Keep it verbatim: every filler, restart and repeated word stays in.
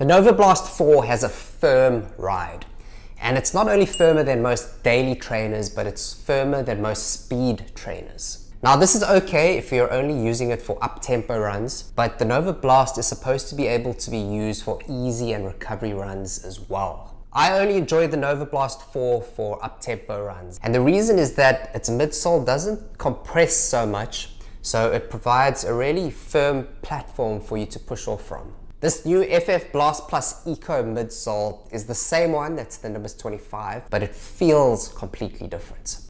The Novablast four has a firm ride, and it's not only firmer than most daily trainers, but it's firmer than most speed trainers. Now this is okay if you're only using it for up-tempo runs, but the Novablast is supposed to be able to be used for easy and recovery runs as well. I only enjoy the Novablast four for up-tempo runs, and the reason is that its midsole doesn't compress so much, so it provides a really firm platform for you to push off from. This new F F Blast Plus Eco midsole is the same one that's the Nimbus twenty-five, but it feels completely different.